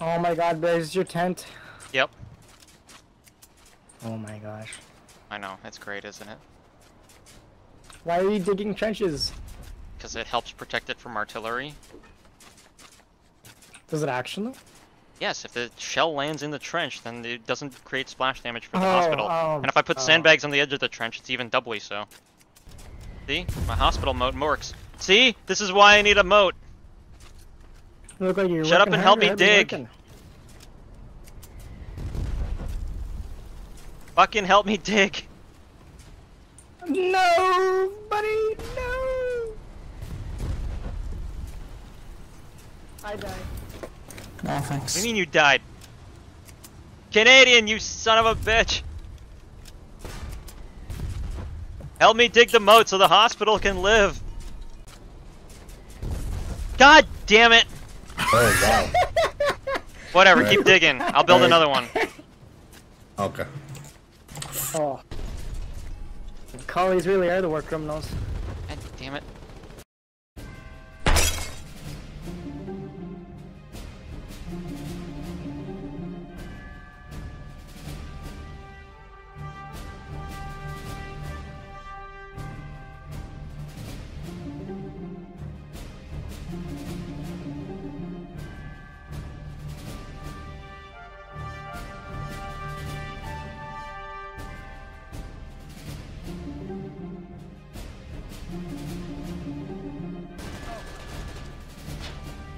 Oh my god, Blaze, is your tent? Yep. Oh my gosh. I know, it's great, isn't it? Why are you digging trenches? Because it helps protect it from artillery. Does it actually? Yes, if the shell lands in the trench, then it doesn't create splash damage for the hospital. And if I put sandbags on the edge of the trench, it's even doubly so. See? My hospital moat works. See? This is why I need a moat. Look like you're shut up and help me dig. Fucking help me dig. No, buddy, no. I died. No, thanks. What do you mean you died? Canadian, you son of a bitch! Help me dig the moat so the hospital can live! God damn it! Oh, wow. Whatever, right. Keep digging. I'll build another one. Okay. Oh. The collies really are the war criminals. God damn it.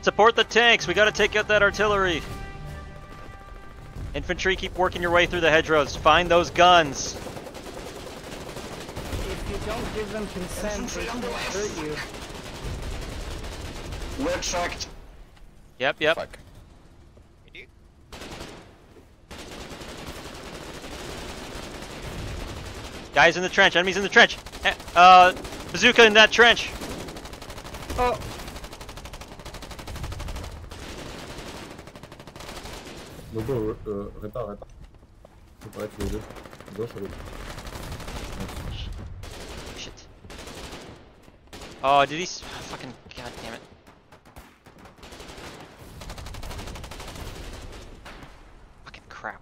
Support the tanks, we gotta take out that artillery. Infantry, keep working your way through the hedgerows. Find those guns. If you don't give them consent, they will hurt you. We're tracked. Yep, yep. Fuck. Guys in the trench, enemies in the trench. Bazooka in that trench. Oh. Shit. Oh, did he fucking god damn it. Fucking crap.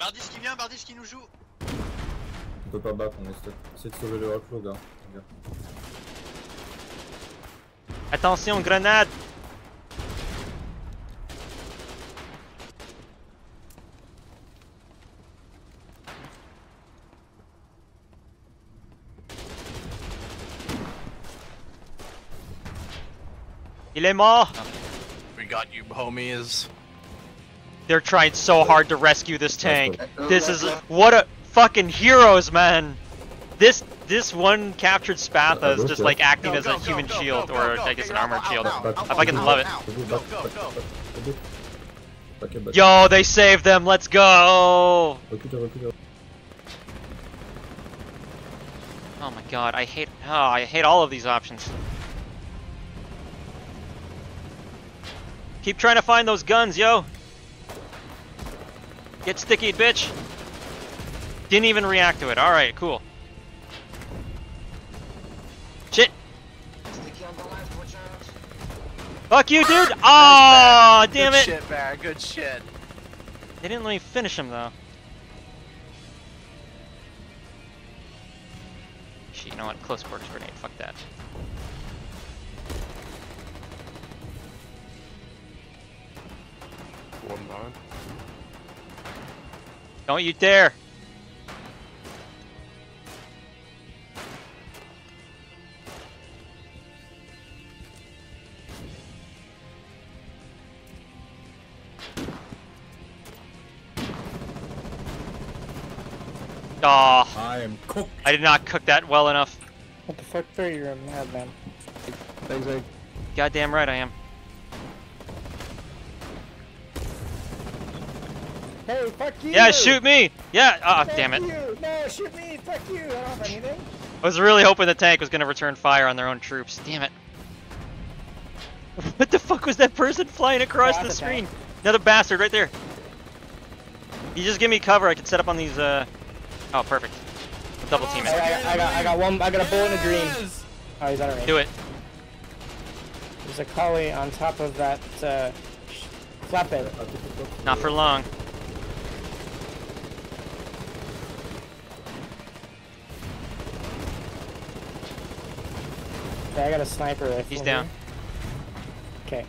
Bardiche qui vient, Bardiche qui nous joue. On peut pas battre, on essaie de sauver le reflow, gars. Attention, grenade. Il est mort. We got you, homies. They're trying so hard to rescue this tank. This is what a fucking heroes, man. This one captured Spatha is just like acting as a human shield, or I guess an armored shield. I fucking love it. Yo, they saved them. Let's go. Oh my god, I hate all of these options. Keep trying to find those guns, yo! Get sticky, bitch! Didn't even react to it, alright, cool. Shit! Sticky on the left, watch out. Fuck you, dude! Oh, damn it! Good shit, Bear, good shit. They didn't let me finish him, though. Shit, you know what? Close quarters grenade, fuck that. Don't you dare! Aw, oh, I am cooked. I did not cook that well enough. What the fuck are you in mad, man? Goddamn right I am. Hey, fuck you! Yeah, shoot me! Yeah, ah, oh, damn it. You. No, shoot me! Fuck you! I don't have anything. I was really hoping the tank was gonna return fire on their own troops. Damn it. What the fuck was that person flying across the screen? Tank. Another bastard right there. You just give me cover, I can set up on these, Oh, perfect. I'll double team it. I got a bullet in the green. Oh, he's out of range. Do it. There's a collie on top of that flatbed. Not for long. Okay, I got a sniper rifle. He's down. Here. Okay.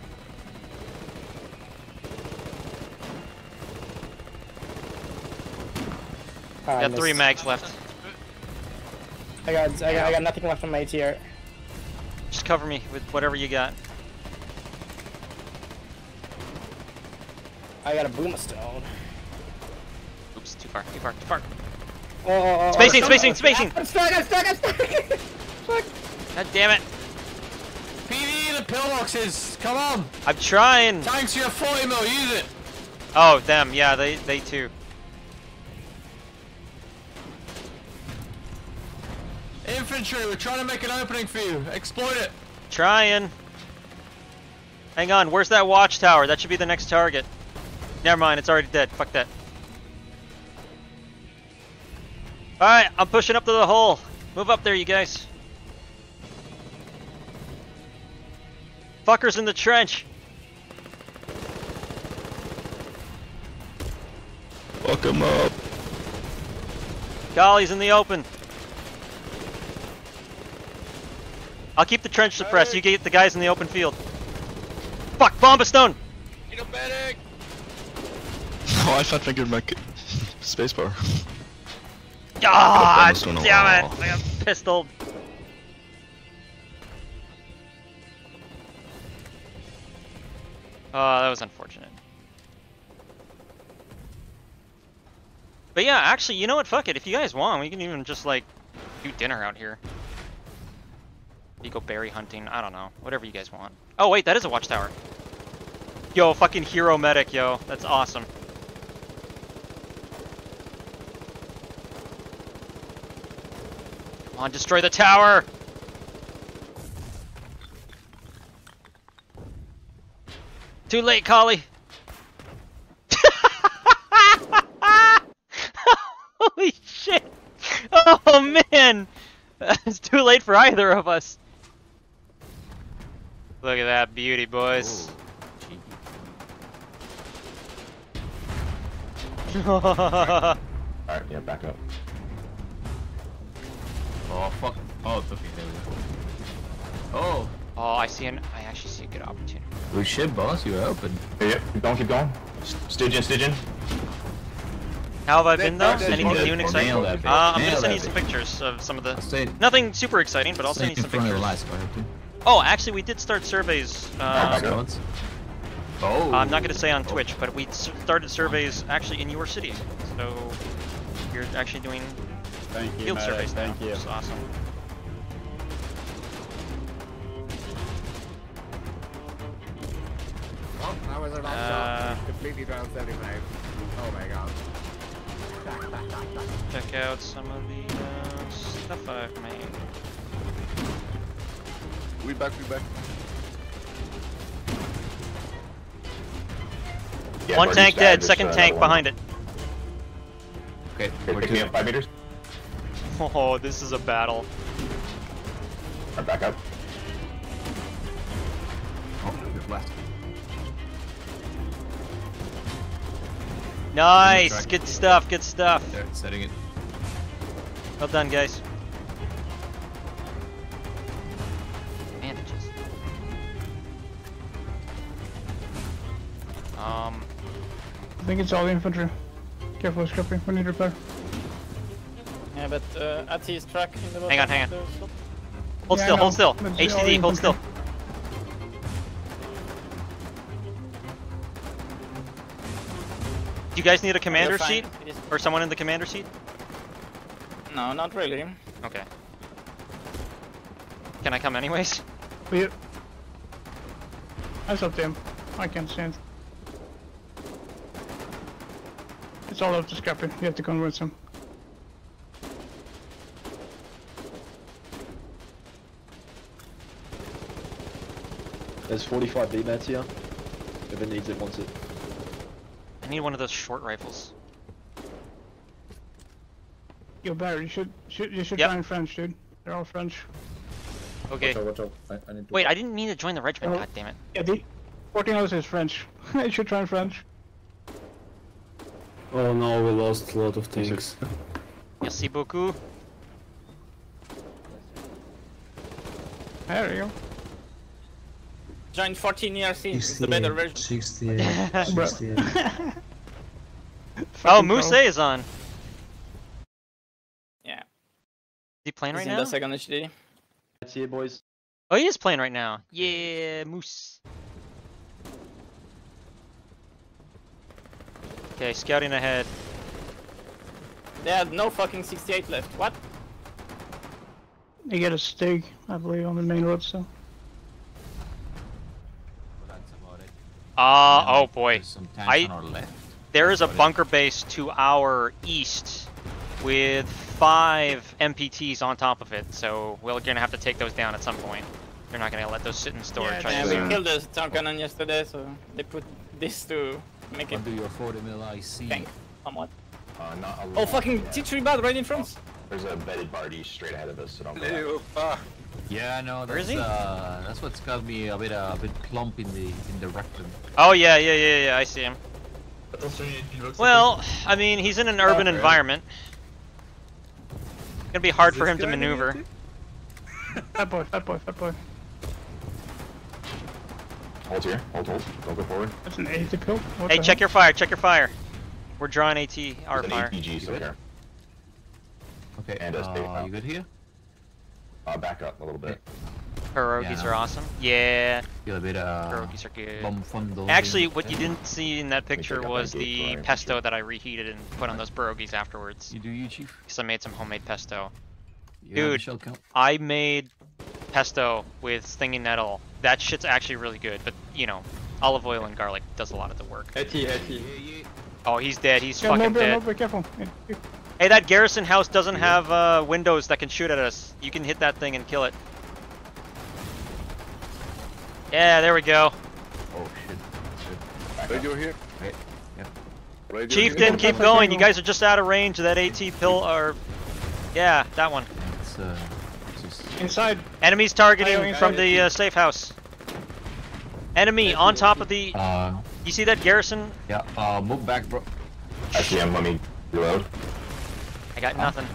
Oh, I got three mags left. I got nothing left on my ATR. Just cover me with whatever you got. I got a boomerstone. Oops, too far. Oh, spacing! I'm stuck! Fuck! God damn it! PvE the pillboxes, come on! I'm trying! Tanks, you have 40 mil, use it! Oh, them, yeah, they too. Infantry, we're trying to make an opening for you. Exploit it. Trying. Hang on, where's that watchtower? That should be the next target. Never mind, it's already dead. Fuck that. Alright, I'm pushing up to the hole. Move up there, you guys. Fuckers in the trench. Fuck him up. Golly's in the open. I'll keep the trench suppressed. You get the guys in the open field. Fuck! Bomb a stone! Need a medic! Oh, I thought I could make it. Spacebar. God damn it! I got pistoled. Oh, that was unfortunate. But yeah, actually, you know what? Fuck it. If you guys want, we can even just, like, do dinner out here. You go berry hunting, I don't know. Whatever you guys want. Oh wait, that is a watchtower. Yo, fucking hero medic, yo. That's awesome. Come on, destroy the tower! Too late, Collie! Holy shit! Oh man! It's too late for either of us! Look at that beauty, boys. Alright, yeah, back up. Oh, fuck. Oh, it's okay, there we go. Oh! Oh, I actually see a good opportunity. We should, boss, you were open. Yep, keep going. Stygian. How have I been though? Anything new and exciting? I'm gonna send you some pictures of some of the... Nothing super exciting, but I'll send you some pictures. Oh, actually we did start surveys, I'm not gonna say on Twitch, but we started surveys actually in your city. So, you're actually doing field surveys now, which is awesome. Oh, that was an off shot. Completely round 75. Oh my god. Check out some of the stuff I've made. We back. Yeah, one tank dead, second tank behind it. Okay, we're picking up 5 meters. Oh, this is a battle. Alright, back up. Oh, there's left. Nice! Good stuff! They're setting it. Well done, guys. Bandages. I think it's all the infantry. Careful, Scrappy. We need repair. Yeah, but Ati is tracking the bottom. Hang on. Hold still. HTD, hold still. You guys need a commander seat? Or someone in the commander seat? No, not really. Okay. Can I come anyways? That's up to him. I can't stand. It's all up to Scrappy. You have to convince him. There's 45 D-mats here. If it needs it, wants it. I need one of those short rifles. Yo, Barry, you should try in French, dude. They're all French. Okay. Watch out. I need to wait, I didn't mean to join the regiment, god damn it. Yeah, the 14 hours is French. I should try French. Oh no, we lost a lot of things. Merci beaucoup. There you go. Join 14 ERC, it's the better version. 68. Oh, Moose A is on. Yeah. Is he playing right now? He's in the second HTD. That's it, boys. Oh, he is playing right now. Yeah, Moose. Okay, scouting ahead. They have no fucking 68 left. What? They get a Stig, I believe, on the main road, so. Oh boy. There is a bunker base to our east with 5 MPTs on top of it, so we're gonna have to take those down at some point. They're not gonna let those sit in storage. Yeah, we killed the tank cannon yesterday, so they put this to. Make it. Do your 40mm IC? Thank. Somewhat. Not a lot. Oh fucking T3 bad right in front. There's a bedded Bardiche straight ahead of us, so don't go. Yeah, no. Where is he? That's what's got me a bit plump in the rectum. Oh yeah. I see him. Well, I mean, he's in an urban environment. It's gonna be hard for him to maneuver. That boy. Hold here, hold, don't go forward. That's an AT pill? What hey, check your fire. We're drawing ATR fire. ATG somewhere. Okay, and you good here? Back up a little bit. Pierogies are awesome. Yeah. Feel a bit, pierogies are good. Actually, what you didn't see in that picture was the pesto that I reheated and put on those pierogies afterwards. You do, you chief? Because I made some homemade pesto. Dude, I made pesto with stinging nettle. That shit's actually really good, but you know, olive oil and garlic does a lot of the work. Eti. Oh, he's dead. He's fucking dead. Be careful. Hey, that garrison house doesn't have windows that can shoot at us. You can hit that thing and kill it. Yeah, there we go. Oh shit. Radio here. Okay. Yeah. Radio Chieftain, keep going. You guys are just out of range of that AT pill or yeah, that one. It's, inside. Enemies targeting from the safe house. Enemy on top of the. You see that garrison? Yeah. Move back, bro. Actually, let me reload. I got nothing.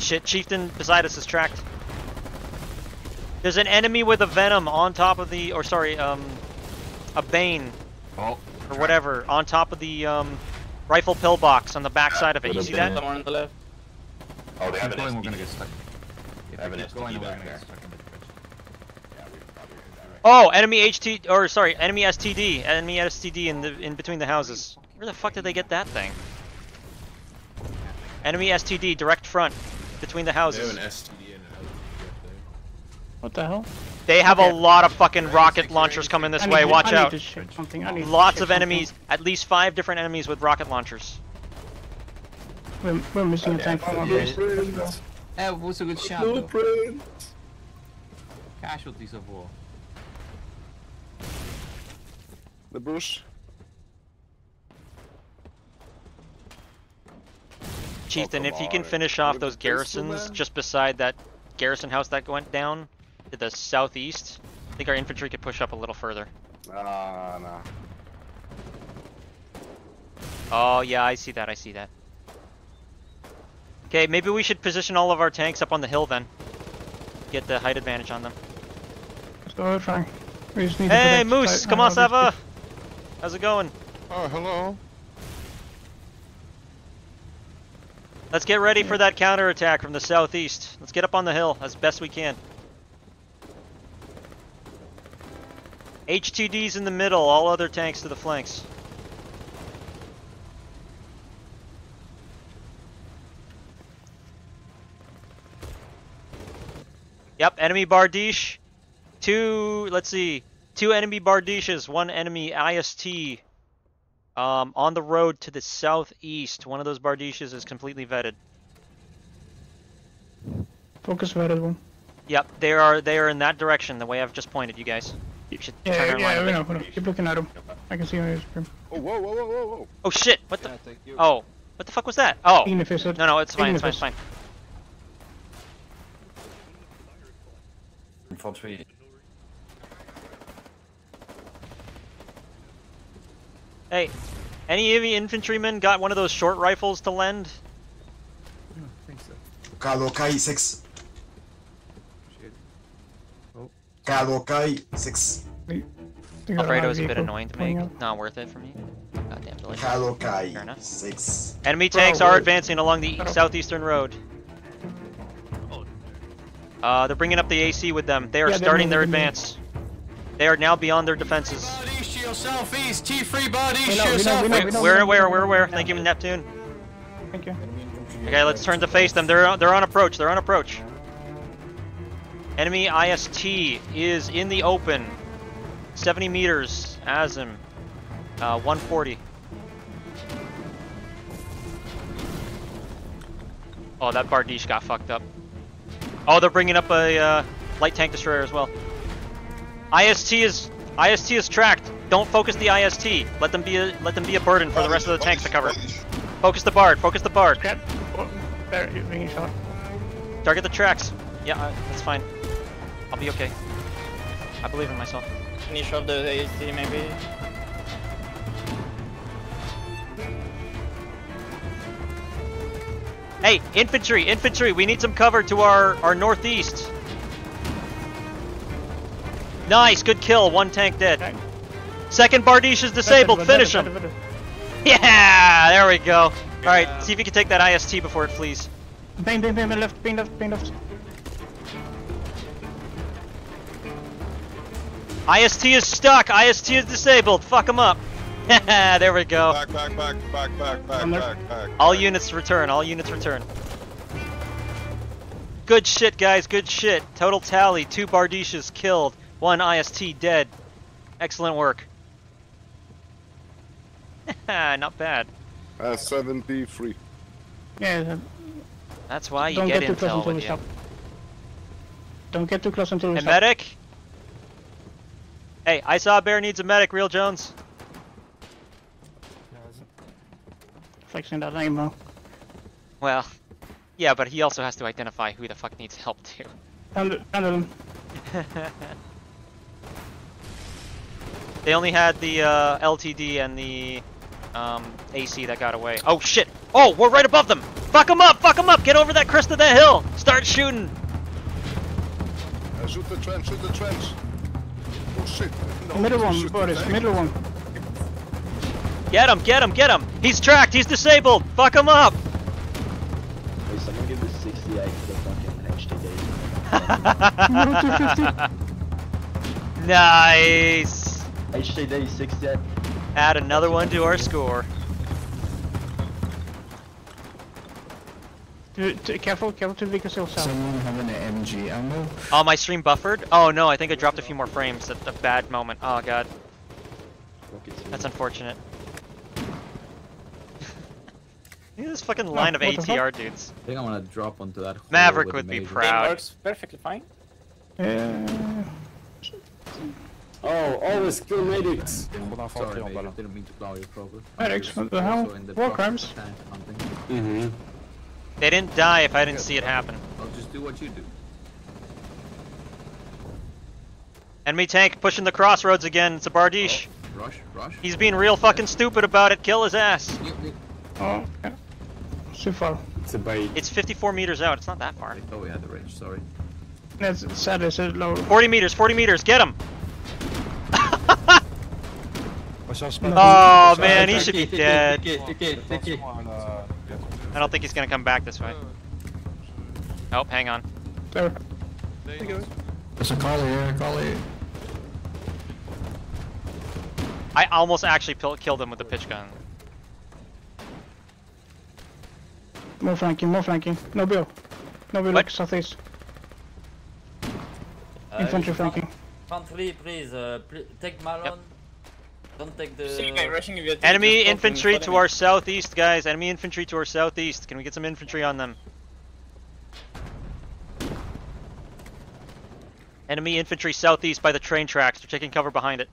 Shit, Chieftain beside us is tracked. There's an enemy with a venom on top of the, or sorry, a bane, or whatever, on top of the rifle pillbox on the backside of it. You see that? Someone on the left. Oh, they have an ST. We're gonna get stuck. Oh, enemy HT or sorry, enemy STD, in between the houses. Where the fuck did they get that thing? Enemy STD direct front between the houses. They have an STD and an LTD there. What the hell? They have a lot of fucking rocket launchers coming this way. Watch out! Lots of enemies, at least 5 different enemies with rocket launchers. We're missing a tank. That was a good shot. Casualties of war. The bush. Chieftain, if you can finish off those garrisons just beside that garrison house that went down to the southeast, I think our infantry could push up a little further. Nah. Oh yeah, I see that. Okay, maybe we should position all of our tanks up on the hill then. Get the height advantage on them. Let's go trying. We just need to Moose! Come on, Sava! How's it going? Oh, hello. Let's get ready for that counterattack from the southeast. Let's get up on the hill as best we can. HTD's in the middle, all other tanks to the flanks. Yep, enemy Bardiche, 2, let's see, 2 enemy Bardiches, 1 enemy IST on the road to the southeast. One of those Bardiches is completely vetted. Focus vetted one. Yep, they are in that direction, the way I've just pointed, you guys. You should turn around we know. Keep looking at him. I can see him. Oh, whoa. Oh shit, what the? Yeah, thank you. Oh, what the fuck was that? Oh, no, it's fine. infantry. Hey, any of the infantrymen got one of those short rifles to lend? I don't think so. Kalokai 6. Shit. Oh. Kalokai 6. Alfredo's a bit annoying to make. Not worth it for me. Goddamn delay. Kalokai 6. Enemy tanks are advancing along the southeastern road. They're bringing up the AC with them. They are starting their advance. They are now beyond their defenses. Southeast, T3 Bardiche, southeast. Where? Thank you, Neptune. Thank you. Okay, let's turn to face them. They're on approach. They're on approach. Enemy IST is in the open. 70 meters, ASM. 140. Oh, that Bardiche got fucked up. Oh, they're bringing up a light tank destroyer as well. IST is tracked. Don't focus the IST. Let them be a burden for the rest of the tanks to cover. Focus the Bard. Focus the Bard. Target the tracks. Yeah, that's fine. I'll be okay. I believe in myself. Finish off the AST maybe. Hey, infantry, infantry, we need some cover to our northeast. Nice, good kill, one tank dead. Okay. Second Bardiche is disabled, finish him. Yeah, there we go. Yeah. Alright, see if you can take that IST before it flees. Bang, left. IST is stuck, IST is disabled, fuck him up. There we go. Back. All units return, all units return. Good shit, guys, good shit. Total tally, 2 Bardiches killed, 1 IST dead. Excellent work. Not bad. 73. Yeah. That's why you get intel with you. Don't get too close until we stop. A medic? Hey, I saw a bear needs a medic, Real Jones. Flexing that ammo. Well, yeah, but he also has to identify who the fuck needs help too. Handle him. They only had the LTD and the AC that got away. Oh shit! Oh, we're right above them! Fuck them up! Fuck them up! Get over that crest of that hill! Start shooting! Shoot the trench! Shoot the trench! Oh shit! No, middle one, Boris. Middle one. Get him, get him, get him! He's tracked, he's disabled! Fuck him up! Wait, someone give us 68 to the fucking HTD. Nice! HTD 68. Add another one to our score. Careful to make yourself sound. Someone have an MG ammo? Oh, my stream buffered? Oh no, I think I dropped a few more frames at a bad moment. Oh god. That's unfortunate. Look at this fucking line of ATR dudes. I think I'm gonna drop onto that. Maverick would be proud. It works perfectly fine. Yeah. Oh, always kill medics. Sorry, mate, I didn't mean to blow your problem. Medics, what the hell? War crimes. They didn't die if I didn't see it happen. I'll just do what you do. Enemy tank pushing the crossroads again. It's a Bardiche. Oh, rush. He's being real fucking stupid about it. Kill his ass. Oh, yeah. So far. It's a bait. It's 54 meters out, it's not that far. Oh, we had the range, sorry. That's sad, it's low. 40 meters, get him! Oh man, he should be dead. I don't think he's gonna come back this way. Oh, hang on. There. There's a collie. I almost actually killed him with the pitch gun. More flanking. No bill, look southeast. Infantry flanking. Infantry, please, take Malon. Yep. Don't take the... Enemy infantry to our southeast, guys. Enemy infantry to our southeast. Can we get some infantry on them? Enemy infantry southeast by the train tracks. They're taking cover behind it.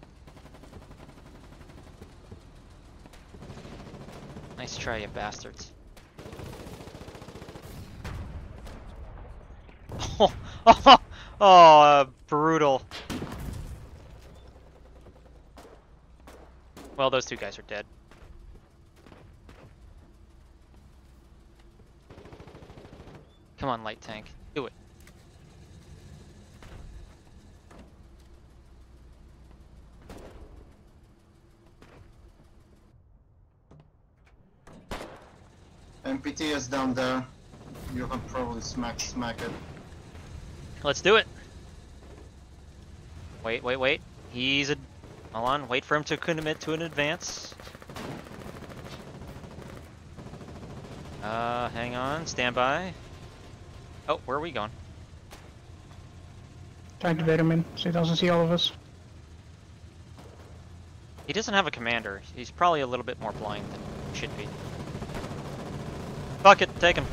Nice try, you bastards. Oh, brutal. Well, those two guys are dead. Come on, light tank. Do it. MPT is down there. You can probably smack it. Let's do it. Wait. He's a... Hold on, wait for him to commit to an advance. Hang on, stand by. Oh, where are we going? Trying to bait him in so he doesn't see all of us. He doesn't have a commander. He's probably a little bit more blind than he should be. Fuck it, take him.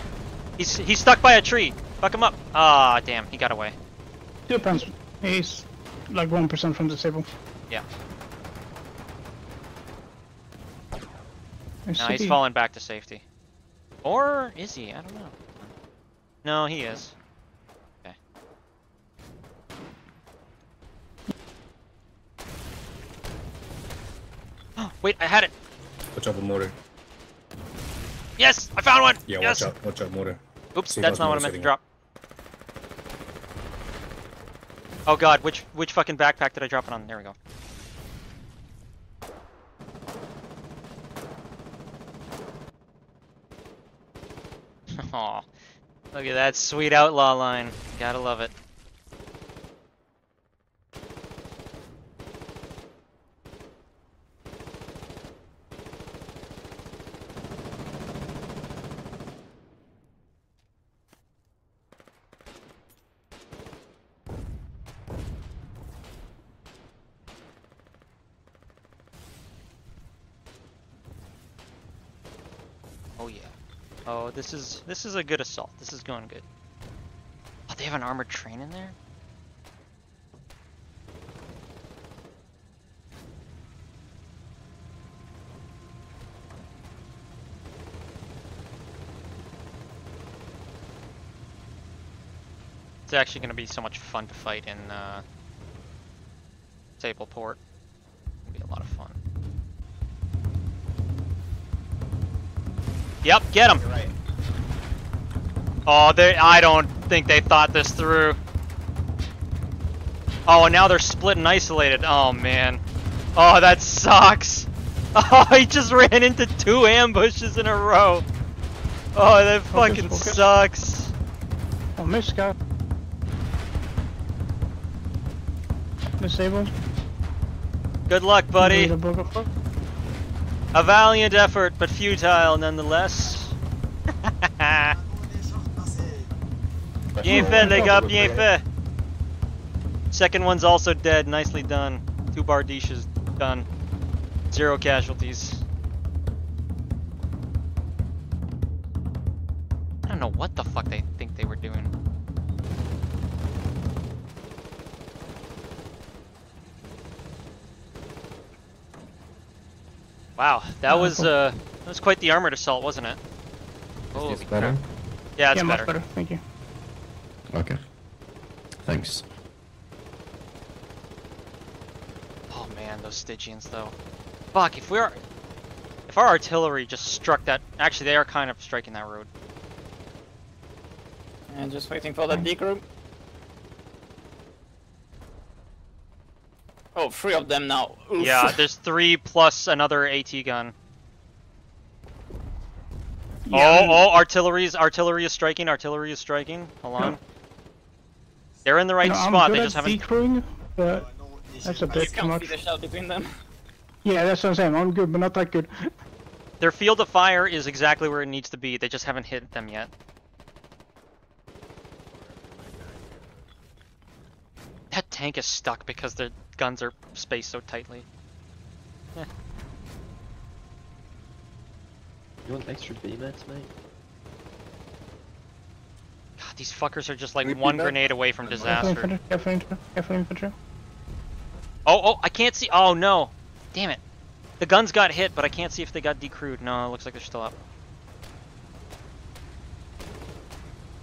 He's stuck by a tree. Fuck him up. Ah, damn, he got away. 2 pounds. He's like 1% from disabled. Yeah. No, he's fallen back to safety. Or is he? I don't know. No, he is. Okay. Oh, wait, I had it. Watch out for mortar. Yes, I found one. Yeah, yes. Watch out, mortar. Oops, that's not what I meant to drop. Oh god, which fucking backpack did I drop it on? There we go. Aw, look at that sweet outlaw line. Gotta love it. Oh yeah. Oh, this is a good assault. This is going good. Oh, they have an armored train in there? It's actually going to be so much fun to fight in Sableport. It'll be a lot of fun. Yep, get him! Right. Oh, I don't think they thought this through. Oh, and now they're split and isolated. Oh, man. Oh, that sucks. Oh, he just ran into 2 ambushes in a row. Oh, that fucking sucks. Oh, missed guy. Disabled. Good luck, buddy. A valiant effort, but futile nonetheless. Bien fait, les gars, bien fait. Second one's also dead, nicely done. 2 Bardiches done. 0 casualties. I don't know what the fuck they think they were doing. Wow, that was quite the armored assault, wasn't it? Oh, it's better. Yeah, it's better. Much better. Thank you. Okay. Thanks. Oh man, those Stygians though. Fuck, if our artillery just struck that. Actually, they are kind of striking that road. And just waiting for that D group. Oh, 3 of them now. Oof. Yeah, there's 3 plus another AT gun. Yeah. Oh, artillery is striking. Artillery is striking. Hold on. No. They're in the right spot. They just haven't. Decruing, but that's a bit too much. You can't see the shell between them. Yeah, that's what I'm saying. I'm good, but not that good. Their field of fire is exactly where it needs to be. They just haven't hit them yet. That tank is stuck because the guns are spaced so tightly. Eh. You want extra B-mats, mate? God, these fuckers are just like one grenade away from disaster. Oh, I can't see. Oh, no. Damn it. The guns got hit, but I can't see if they got decrewed. No, it looks like they're still up.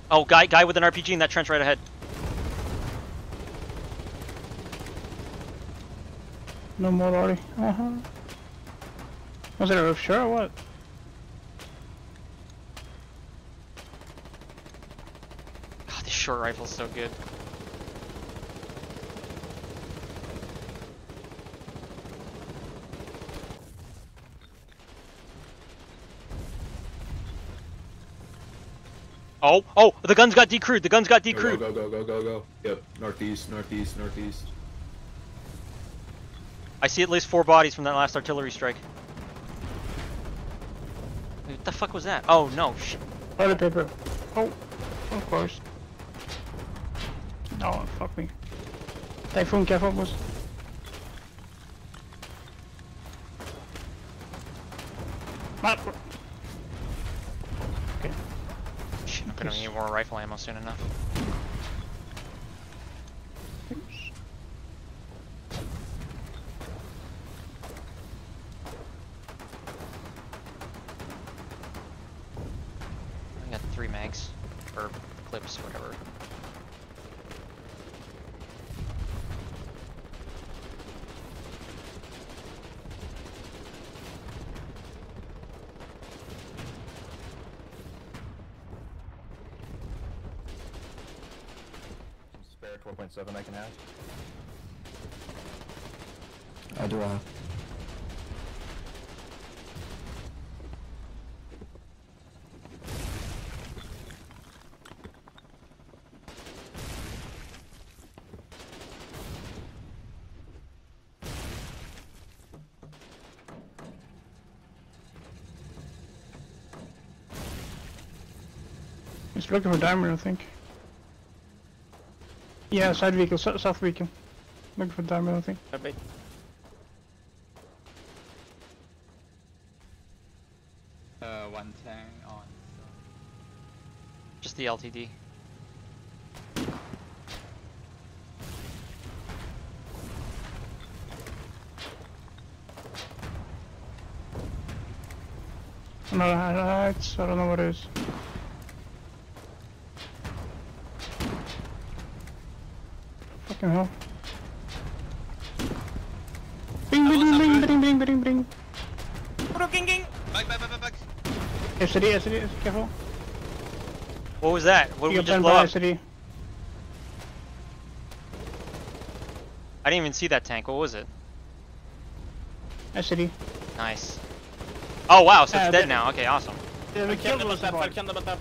Oh, guy with an RPG in that trench right ahead. No more lorry. Was it a roof sure or what? God, this short rifle's so good. Oh, oh, the guns got decrewed. The guns got decrewed. Go, go, go, go, go, go. Yep, northeast, northeast, northeast. I see at least 4 bodies from that last artillery strike. What the fuck was that? Oh, no, shit. Toilet paper. Oh, of course. No, fuck me. Typhoon, careful, boss. I'm gonna need more rifle ammo soon enough. Oops. I got 3 mags, or clips, whatever. Seven I can have. I do have. He's looking for diamond, I think. Yeah, side vehicle, south vehicle. Looking for diamond, I think. I bet. One tank on. Just the LTD. Another highlights, I don't know what it is. Hell. Bing, bing, bing, bing, bing, bing, bing, bing. Back, back, back, back. STD, STD, careful. What was that? What did we just blow up? STD. I didn't even see that tank. What was it? STD. Nice. Oh wow, so it's dead now. Okay, awesome. Yeah, we killed the tap, I killed the tap.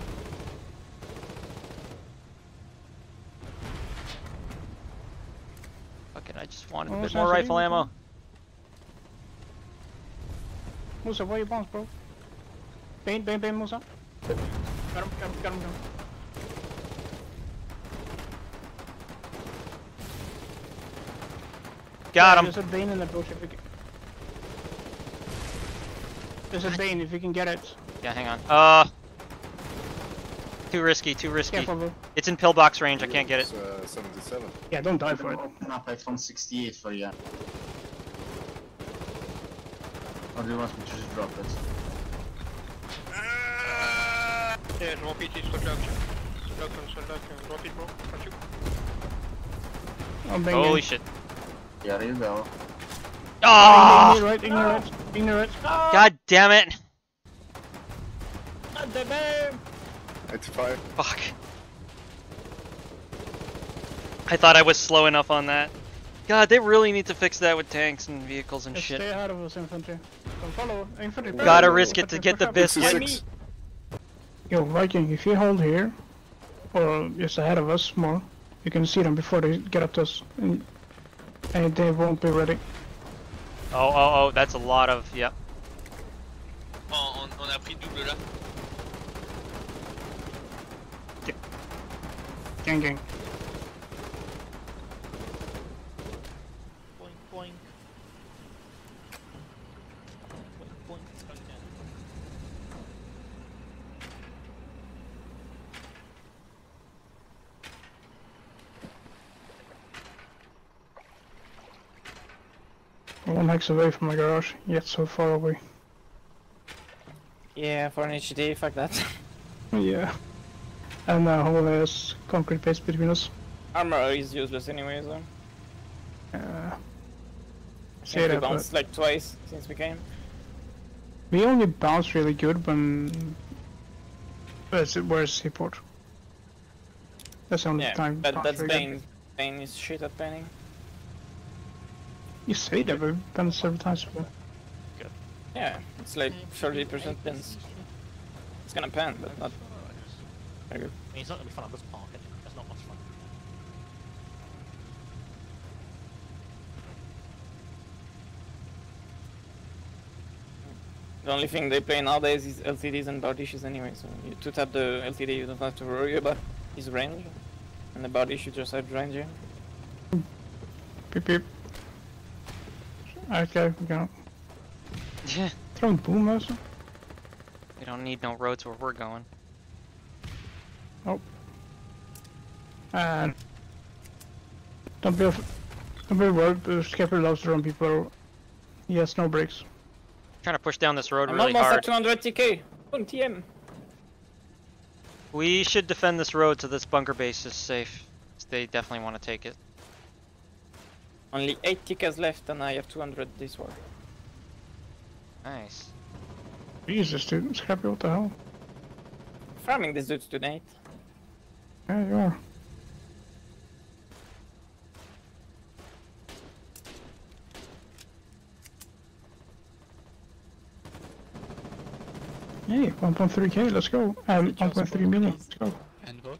I just wanted a bit more rifle ammo. Musa, where are your bombs, bro? Bane, bane, bane, Musa. Got him, got him, got him, got him. Got him. There's a Bane in that bush if you can. There's a Bane if you can get it. Yeah, hang on. Too risky, too risky. Careful, it's in pillbox range, I can't get it. 77. Yeah, don't die for it. Open up, I found 68 for you. Or do you want me to just drop it? Yeah, drop it, it's production. Drop it, bro. Holy shit. Yeah, there you go. Oh! Ignorant, ignorant, ignorant. God damn it! God damn it! It's fine. Fuck. I thought I was slow enough on that. God, they really need to fix that with tanks and vehicles and shit. Stay out of us, infantry. Don't follow infantry. Gotta risk it to get the biscuit. Yo, Viking, if you hold here, or just ahead of us more, you can see them before they get up to us, and they won't be ready. Oh, oh, oh, that's a lot of, yep. On a pris double là. Gang, gang. Boink, boink. Boink, boink. I'm 1 hex away from my garage, yet so far away. Yeah, for an HTD, fuck that. Yeah. And now whole there's concrete base between us. Armor is useless anyways though. say that. We bounced like twice since we came. We only bounced really good when... Where's Seaport? That's the only time. That's Bane. Bane is shit at banning. You say that, we've done it several times before. Good. Yeah, it's like 30% pins. It's gonna pan, but not... Very good. I mean, it's not gonna be fun, I'll just park it. That's not much fun. The only thing they play nowadays is LTDs and Bardishes anyway, so you to tap the LTD you don't have to worry about his range, and the Bardiche you just have range here. Beep beep. Okay, we got it. Yeah. Throwing boom also. We don't need no roads where we're going. Nope. And... Don't be worried, the Skipper loves to run people. He has no brakes. I'm trying to push down this road really hard. I'm almost at 200 TK. Boom, TM. We should defend this road so this bunker base is safe. They definitely want to take it. Only 8 TKs left and I have 200 this war. Nice. Jesus dude, Scrappy, what the hell? Farming these dudes tonight. Yeah, you are. Hey, 1.3k, let's go. 1.3 million, let's go. And what?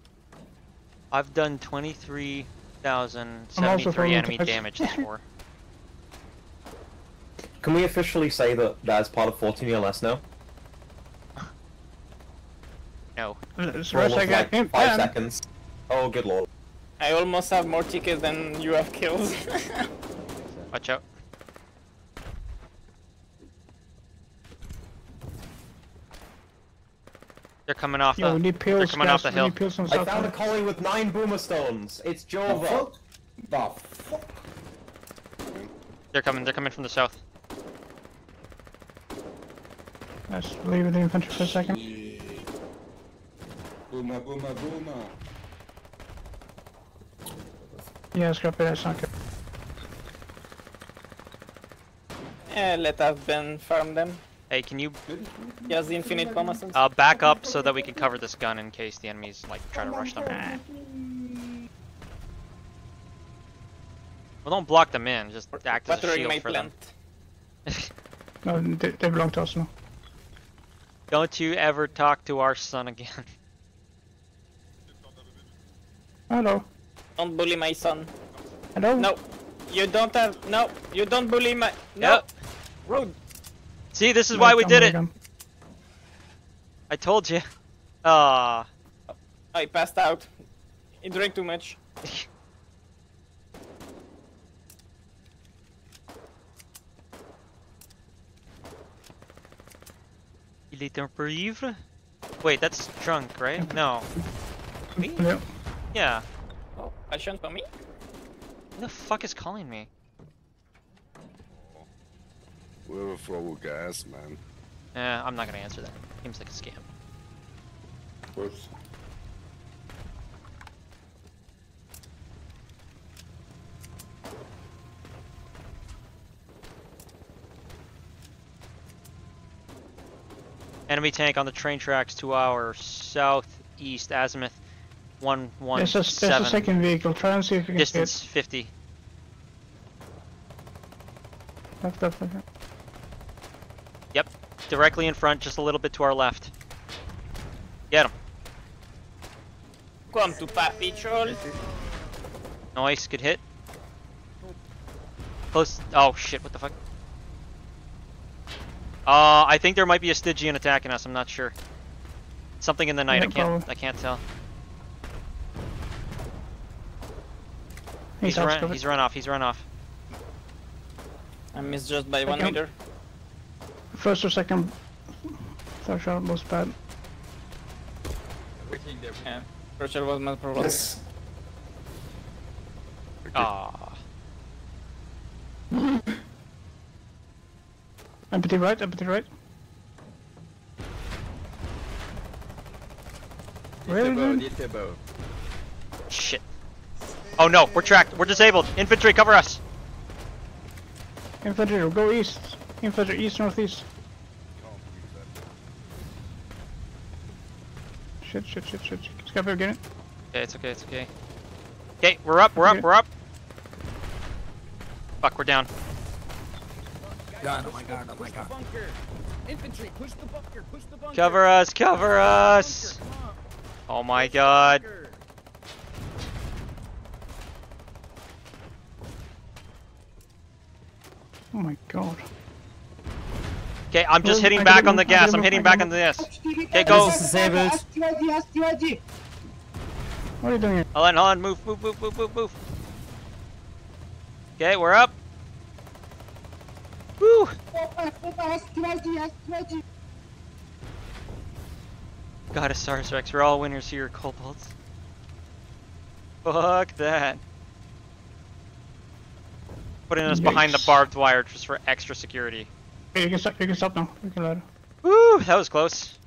I've done 23,073 enemy damage this war. Can we officially say that that's part of 14 ELS now? No. It's like 5 seconds. Oh, good lord. I almost have more tickets than you have kills. Watch out. They're coming off the. They're coming off the hill. I found a collie with 9 boomer stones. It's Jova. The fuck? They're coming from the south. Let's leave the infantry for a second. Yeah. Boomer, boomer, boomer. Yeah, scrap it, that's not good. Yeah, let us Ben farm them. Hey, can you... He has the infinite bomb. Back up so that we can cover this gun in case the enemies, like, try to rush them. Well, don't block them in, just act as a shield for them. No, they belong to us now. Don't you ever talk to our son again. Hello. Don't bully my son. Hello? No. You don't have... No. You don't bully my... No. Yep. Rude. See, this is why we did it! I told you. Ah. I passed out. He drank too much. Il est un peu ivre? Wait, that's drunk, right? No. Me? Yeah. Yeah. Oh, I shouldn't for me? Who the fuck is calling me? We're a full gas, man. Yeah, I'm not gonna answer that. Seems like a scam. Whoops. Enemy tank on the train tracks to our southeast azimuth 117. There's a second vehicle. Try and see if you can get it. Distance 50. Left. Yep, directly in front, just a little bit to our left. Get him. Come to Papi Troll. Nice, good hit. Close. Oh shit, what the fuck? I think there might be a Stygian attacking us, I'm not sure. Something in the night, I can't tell. He's run off. I missed just by 1 meter. First or second, third shot was bad. Yeah, first shot was my problem. Yes. Ah. Empty right. Where? Shit. Oh no, we're tracked. We're disabled. Infantry, cover us. Infantry, go east! Infantry, east, northeast. Shit, shit, shit, shit. Skyfire, get it? Okay, it's okay, it's okay. Okay, we're up, we're okay. Up, we're up! Fuck, we're down. God, oh my god, oh my god. Infantry, push the bunker, push the bunker! Cover us, cover us! Oh my god. Oh my god. Okay, I'm just hitting back on the gas. I'm hitting back on the gas. Okay, go. STID. What are you doing here? Hold on, move, move, move, move, move, move. Okay, we're up. Woo! Got a Stars Rex. We're all winners here, Cobalts. Fuck that. Putting us behind the barbed wire just for extra security. You can stop. You can stop now. You can load. Woo! That was close.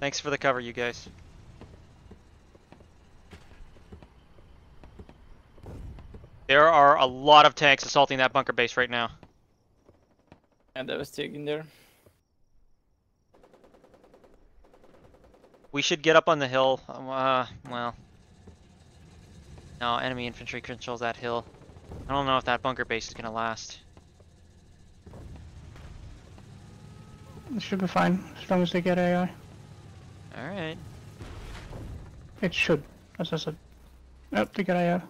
Thanks for the cover, you guys. There are a lot of tanks assaulting that bunker base right now. And that was taken there. We should get up on the hill. Well. No, enemy infantry controls that hill. I don't know if that bunker base is gonna last. It should be fine, as long as they get AI. Alright. It should, as I said. Nope, they get AI.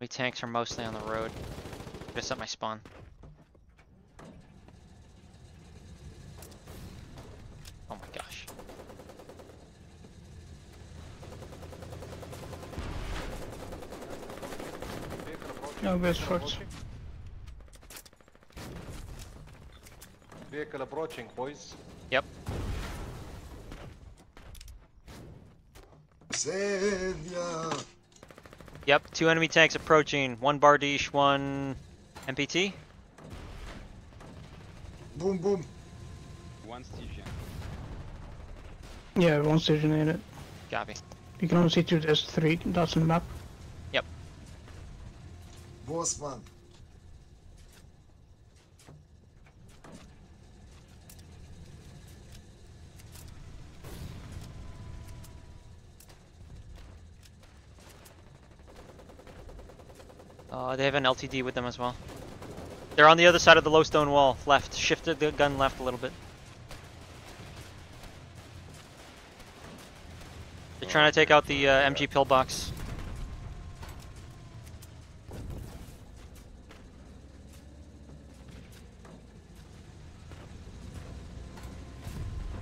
My tanks are mostly on the road. Just at my spawn. Oh my gosh. No best forts. Vehicle approaching, boys. Yep. Yep, two enemy tanks approaching. One Bardiche, one MPT. Boom, boom. One Stygian. Yeah, one Stygian in it. Copy. You can only see two, there's three dots on the map. Yep. Boss man. They have an LTD with them as well. They're on the other side of the low stone wall, left. Shifted the gun left a little bit. They're trying to take out the MG pillbox.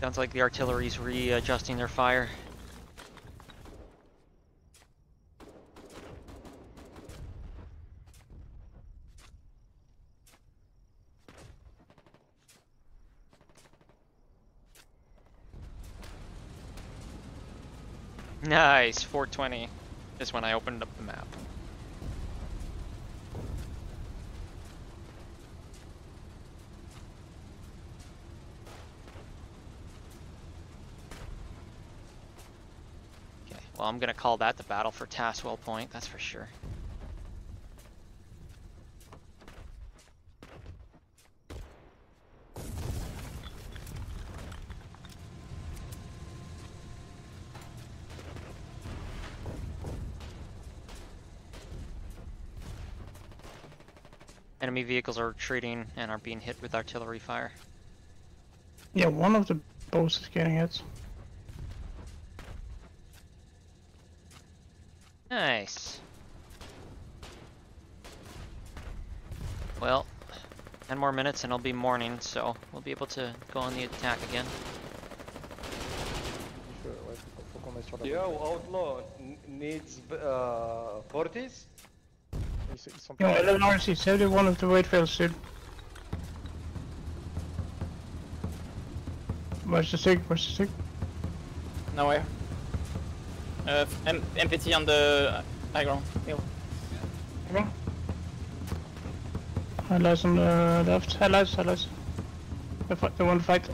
Sounds like the artillery's readjusting their fire. Nice, 420 is when I opened up the map. Okay, well I'm gonna call that the battle for Taswell Point, that's for sure. Enemy vehicles are retreating and are being hit with artillery fire. Yeah, one of the boats is getting hit. Nice. Well, 10 more minutes and it'll be morning, so we'll be able to go on the attack again. Yo, Outlaw needs 40s? No, 11 RC, 71 of the weight fails, dude. Push the sig. Now where? MPT on the high ground. Hill. Okay. Allies on the left. Allies. They want to fight.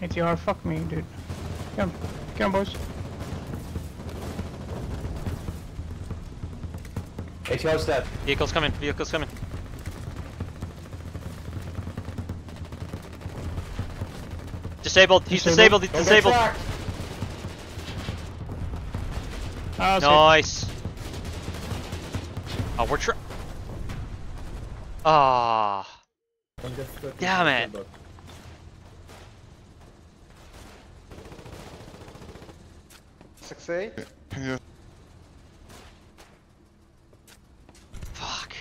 ATR, fuck me, dude. Come boys. ATR's dead. Vehicle's coming. Disabled, he's disabled. Oh, nice. Oh, we're trying. Ah. Oh. Damn it. Succeed? Yeah. Fuck.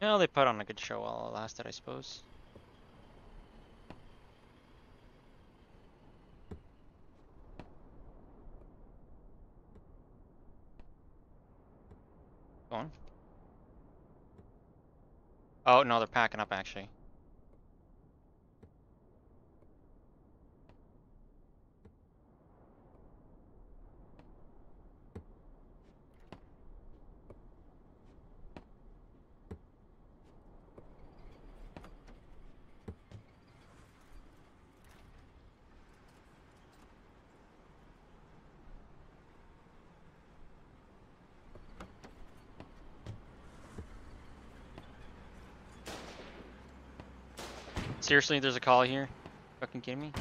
No, they put on a good show while it lasted, I suppose. Go on. Oh, no, they're packing up, actually. Seriously, there's a call here? Fucking kidding me?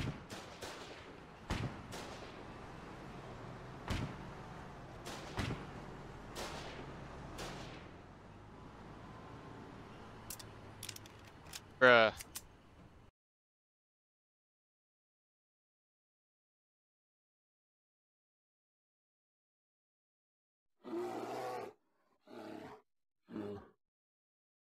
Bruh.